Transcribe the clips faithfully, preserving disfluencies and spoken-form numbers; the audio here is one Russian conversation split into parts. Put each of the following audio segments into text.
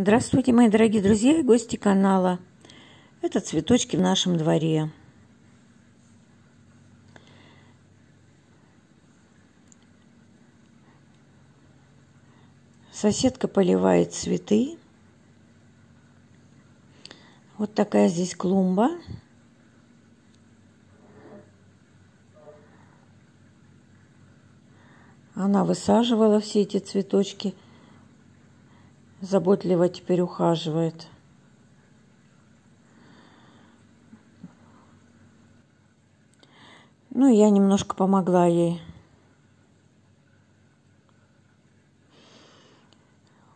Здравствуйте, мои дорогие друзья и гости канала. Это цветочки в нашем дворе. Соседка поливает цветы. Вот такая здесь клумба. Она высаживала все эти цветочки. Заботливо теперь ухаживает. Ну, я немножко помогла ей.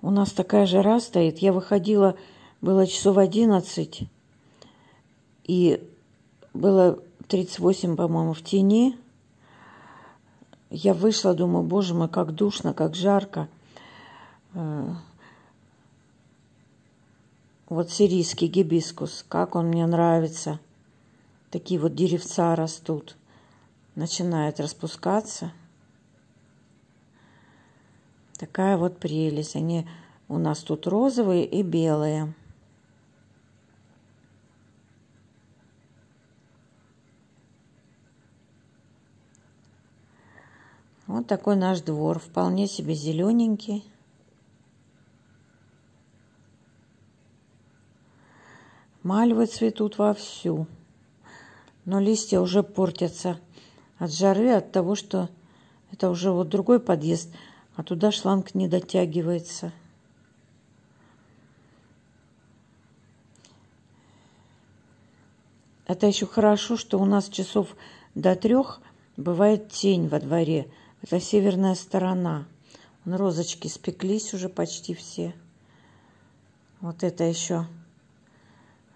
У нас такая жара стоит. Я выходила, было часов одиннадцать, и было тридцать восемь, по-моему, в тени. Я вышла, думаю, боже мой, как душно, как жарко. Вот сирийский гибискус, как он мне нравится. Такие вот деревца растут. Начинает распускаться. Такая вот прелесть. Они у нас тут розовые и белые. Вот такой наш двор. Вполне себе зелененький. Мальвы цветут вовсю, но листья уже портятся от жары, от того, что это уже вот другой подъезд, а туда шланг не дотягивается. Это еще хорошо, что у нас часов до трех бывает тень во дворе. Это северная сторона. Вон розочки спеклись уже почти все. Вот это еще...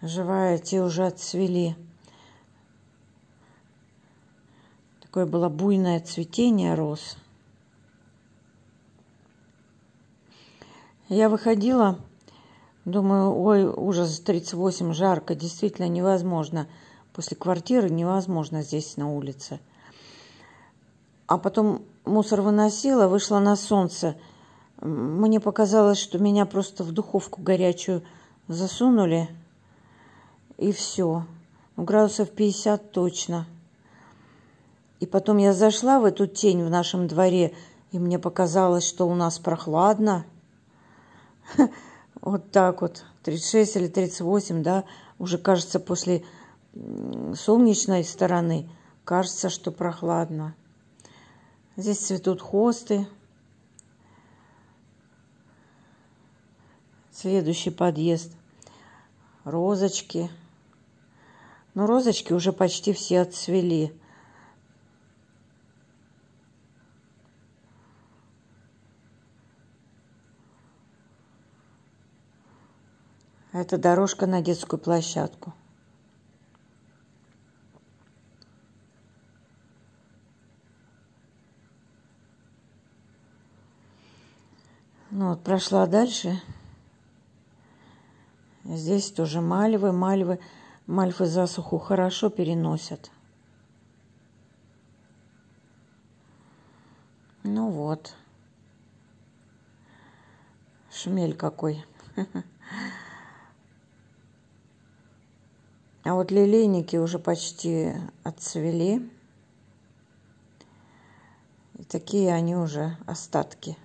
живая, те уже отцвели. Такое было буйное цветение роз. Я выходила, думаю, ой, ужас, тридцать восемь, жарко, действительно невозможно. После квартиры невозможно здесь на улице. А потом мусор выносила, вышла на солнце. Мне показалось, что меня просто в духовку горячую засунули. И все. Градусов пятьдесят точно. И потом я зашла в эту тень в нашем дворе, и мне показалось, что у нас прохладно. Вот так вот. тридцать шесть или тридцать восемь, да? Уже кажется, после солнечной стороны, кажется, что прохладно. Здесь цветут хосты. Следующий подъезд. Розочки. Но розочки уже почти все отцвели. Это дорожка на детскую площадку. Ну вот, прошла дальше. Здесь тоже мальвы, мальвы. Мальвы засуху хорошо переносят. Ну вот. Шмель какой. А вот лилейники уже почти отцвели. И такие они уже остатки.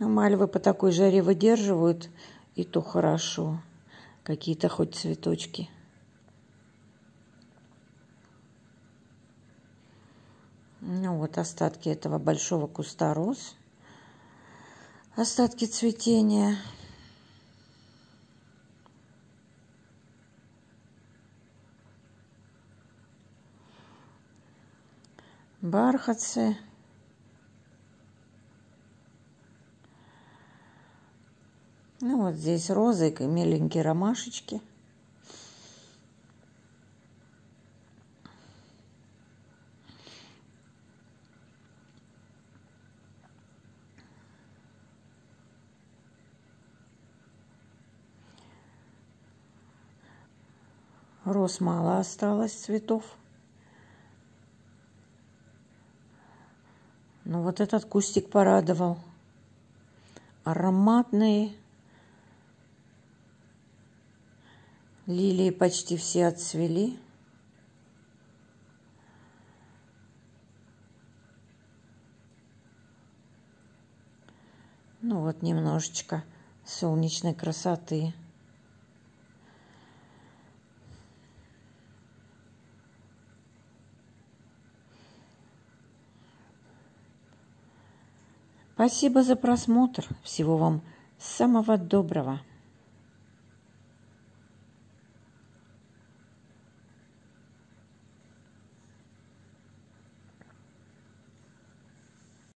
Мальвы по такой жаре выдерживают, и то хорошо. Какие-то хоть цветочки. Ну вот остатки этого большого куста роз. Остатки цветения. Бархатцы. Ну, вот здесь розы и меленькие ромашечки. Роз мало осталось цветов. Ну вот этот кустик порадовал. Ароматные. Лилии почти все отцвели. Ну вот немножечко солнечной красоты. Спасибо за просмотр. Всего вам самого доброго.